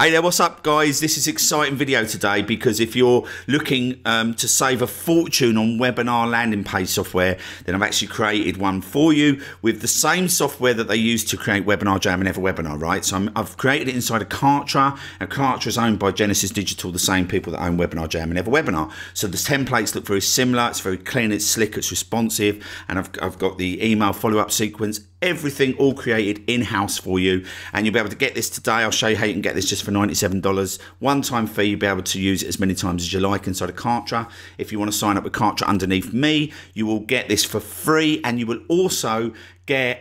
Hey there, what's up guys? This is an exciting video today because if you're looking to save a fortune on webinar landing page software, then I've actually created one for you with the same software that they use to create Webinar Jam and EverWebinar, right? So I've created it inside of Kartra, and Kartra is owned by Genesis Digital, the same people that own Webinar Jam and EverWebinar. So the templates look very similar, it's very clean, it's slick, it's responsive, and I've got the email follow-up sequence, everything all created in-house for you, and you'll be able to get this today. I'll show you how you can get this just for $97. One-time fee, you'll be able to use it as many times as you like inside of Kartra. If you want to sign up with Kartra underneath me, you will get this for free, and you will also get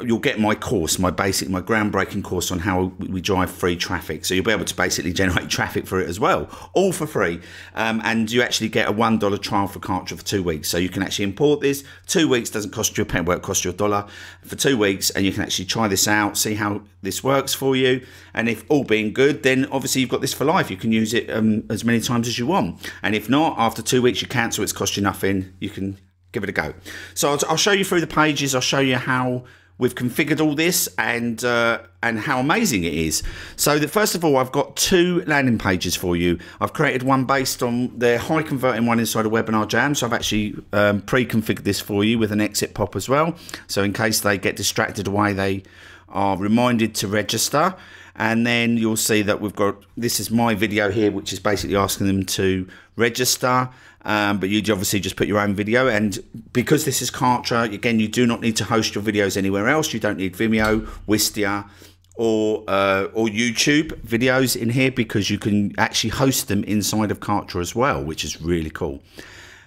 you'll get my course, my groundbreaking course on how we drive free traffic. So you'll be able to basically generate traffic for it as well, all for free. And you actually get a $1 trial for Kartra for 2 weeks. So you can actually import this. 2 weeks doesn't cost you a penny, it costs you $1 for 2 weeks, and you can actually try this out, see how this works for you. And if all being good, then obviously you've got this for life. You can use it as many times as you want. And if not, after 2 weeks you cancel, it's cost you nothing. You can give it a go. So I'll show you through the pages. I'll show you how we've configured all this and how amazing it is. So that first of all, I've got two landing pages for you. I've created one based on the high converting one inside of Webinar Jam. So I've actually pre-configured this for you with an exit pop as well. So in case they get distracted away, they are reminded to register. And then you'll see that we've got, this is my video here, which is basically asking them to register, but you'd obviously just put your own video. And because this is Kartra, again, you do not need to host your videos anywhere else. You don't need Vimeo, Wistia, or YouTube videos in here, because you can actually host them inside of Kartra as well, which is really cool.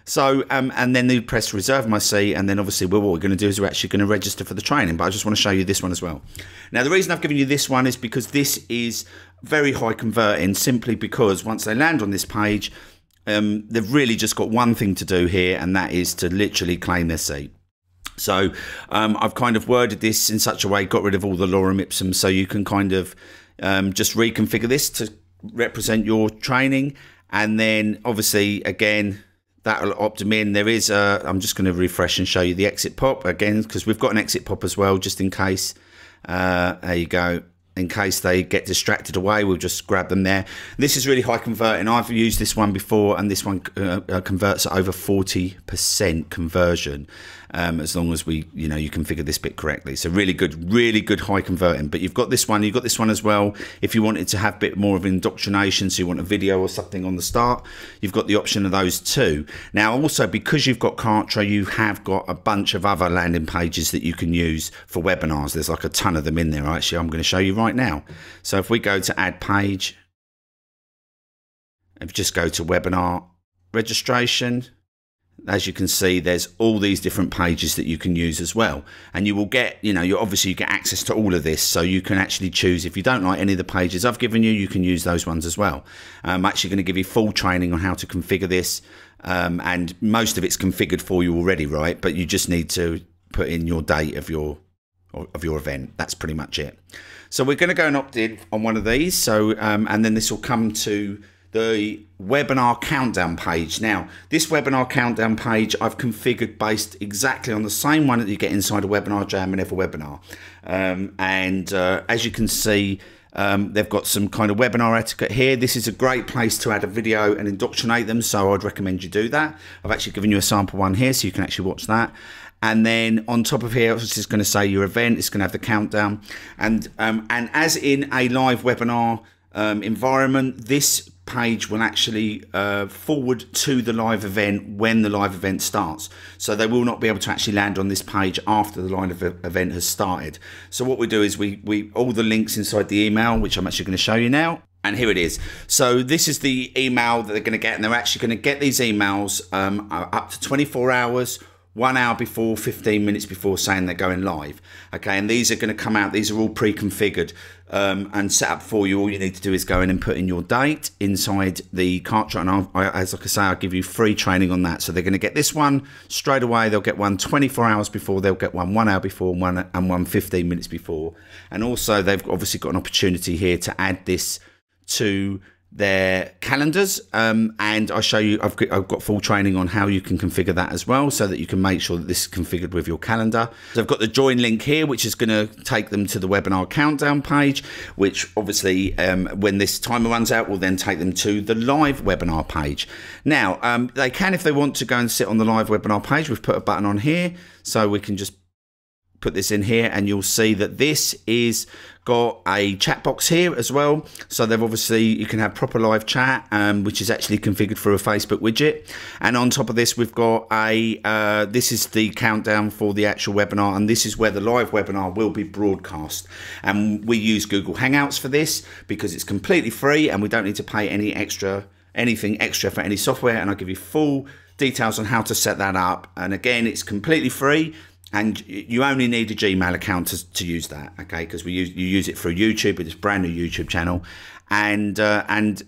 So, and then you press reserve my seat, and then obviously what we're going to do is we're actually going to register for the training, but I just want to show you this one as well. Now, the reason I've given you this one is because this is very high converting, simply because once they land on this page, they've really just got one thing to do here, and that is to literally claim their seat. So I've kind of worded this in such a way, got rid of all the lorem ipsum, so you can kind of just reconfigure this to represent your training. And then obviously, again, that'll opt them in. There is a, I'm just going to refresh and show you the exit pop again, because we've got an exit pop as well, just in case. There you go. In case they get distracted away, we'll just grab them there. This is really high converting. I've used this one before, and this one converts at over 40% conversion, as long as we, you know, you configure this bit correctly. So really good high converting. But you've got this one as well. If you wanted to have a bit more of indoctrination, so you want a video or something on the start, you've got the option of those too. Now also, because you've got Kartra, you have got a bunch of other landing pages that you can use for webinars. There's like a ton of them in there. Actually, I'm going to show you right now. So if we go to add page, and just go to webinar registration, as you can see, there's all these different pages that you can use as well. And you will get, you know, you obviously get access to all of this, so you can actually choose. If you don't like any of the pages I've given you, you can use those ones as well. I'm actually going to give you full training on how to configure this, and most of it's configured for you already, right? But you just need to put in your date of your event. That's pretty much it. So we're going to go and opt in on one of these. So and then this will come to the webinar countdown page. Now this webinar countdown page I've configured based exactly on the same one that you get inside a Webinar Jam and EverWebinar. As you can see, they've got some kind of webinar etiquette here. This is a great place to add a video and indoctrinate them, so I'd recommend you do that. I've actually given you a sample one here, so you can actually watch that. And then on top of here, it's just going to say your event. It's going to have the countdown. And as in a live webinar environment, this page will actually forward to the live event when the live event starts. So they will not be able to actually land on this page after the live event has started. So what we do is we all the links inside the email, which I'm actually going to show you now. And here it is. So this is the email that they're going to get, and they're actually going to get these emails up to 24 hours 1 hour before, 15 minutes before, saying they're going live. Okay, and these are going to come out, these are all pre-configured and set up for you. All you need to do is go in and put in your date inside the Kartra, and as like I say, I'll give you free training on that. So they're going to get this one straight away, they'll get one 24 hours before, they'll get one 1 hour before, and one 15 minutes before. And also, they've obviously got an opportunity here to add this to their calendars, and I show you, I've got full training on how you can configure that as well, so that you can make sure that this is configured with your calendar. So I've got the join link here, which is going to take them to the webinar countdown page, which obviously when this timer runs out will then take them to the live webinar page. Now they can, if they want to, go and sit on the live webinar page. We've put a button on here, so we can just put this in here, and you'll see that this is got a chat box here as well. So they've obviously, you can have proper live chat, which is actually configured through a Facebook widget. And on top of this, we've got a, this is the countdown for the actual webinar, and this is where the live webinar will be broadcast. And we use Google Hangouts for this because it's completely free and we don't need to pay any extra, anything extra for any software. And I'll give you full details on how to set that up. And again, it's completely free. And you only need a Gmail account to use that, okay? Because you use it through YouTube, with this brand new YouTube channel, and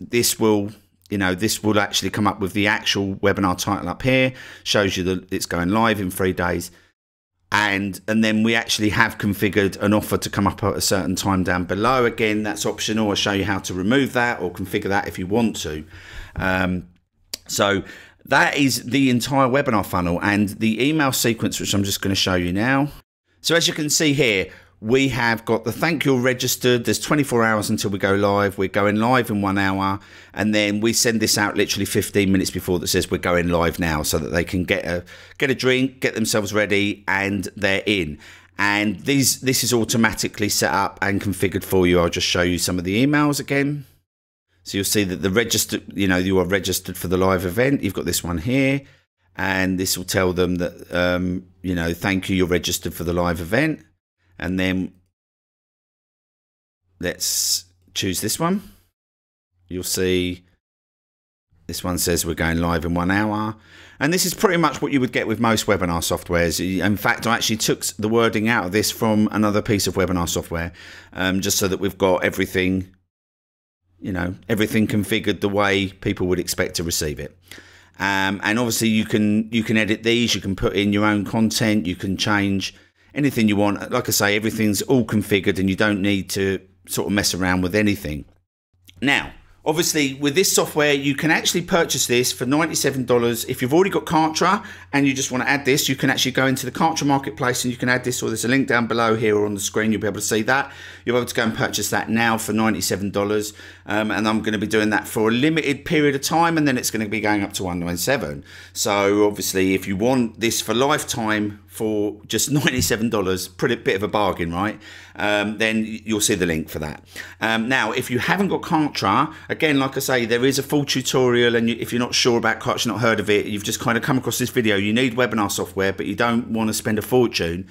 this will, you know, this will actually come up with the actual webinar title up here. Shows you that it's going live in 3 days, and then we actually have configured an offer to come up at a certain time down below. Again, that's optional. I'll show you how to remove that or configure that if you want to. So that is the entire webinar funnel and the email sequence, which I'm just going to show you now. So as you can see here, we have got the thank you registered. There's 24 hours until we go live. We're going live in 1 hour. And then we send this out literally 15 minutes before, that says we're going live now, so that they can get a drink, get themselves ready, and they're in. And this is automatically set up and configured for you. I'll just show you some of the emails again. So you'll see that the registered, you know, you are registered for the live event. You've got this one here, and this will tell them that, you know, thank you, you're registered for the live event. And then let's choose this one. You'll see this one says we're going live in 1 hour. And this is pretty much what you would get with most webinar softwares. In fact, I actually took the wording out of this from another piece of webinar software, just so that we've got everything, you know, everything configured the way people would expect to receive it. And obviously you can edit these, you can put in your own content, you can change anything you want. Like I say, everything's all configured and you don't need to sort of mess around with anything. Now, obviously with this software, you can actually purchase this for $97. If you've already got Kartra and you just want to add this, you can actually go into the Kartra marketplace and you can add this, or there's a link down below here or on the screen, you'll be able to see that. You'll be able to go and purchase that now for $97. And I'm going to be doing that for a limited period of time, and then it's going to be going up to $197. So obviously if you want this for lifetime, for just $97, pretty bit of a bargain, right? Then you'll see the link for that. Now, if you haven't got Kartra, again, like I say, there is a full tutorial, and if you're not sure about Kartra, not heard of it, you've just kind of come across this video, you need webinar software, but you don't want to spend a fortune,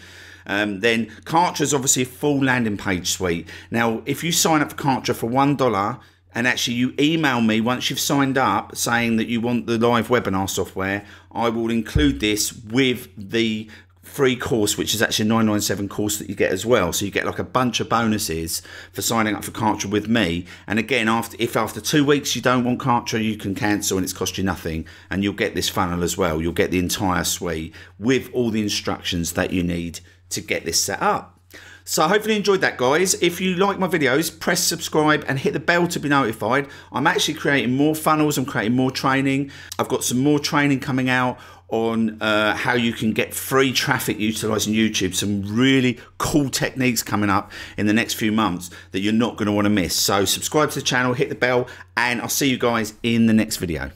then Kartra is obviously a full landing page suite. Now, if you sign up for Kartra for $1, and actually you email me once you've signed up saying that you want the live webinar software, I will include this with the free course, which is actually a $997 course that you get as well. So you get like a bunch of bonuses for signing up for Kartra with me. And again, if after 2 weeks you don't want Kartra, you can cancel and it's cost you nothing. And you'll get this funnel as well. You'll get the entire suite with all the instructions that you need to get this set up. So hopefully you enjoyed that, guys. If you like my videos, press subscribe and hit the bell to be notified. I'm actually creating more funnels. I'm creating more training. I've got some more training coming out on how you can get free traffic utilizing YouTube. Some really cool techniques coming up in the next few months that you're not going to want to miss. So subscribe to the channel, hit the bell, and I'll see you guys in the next video.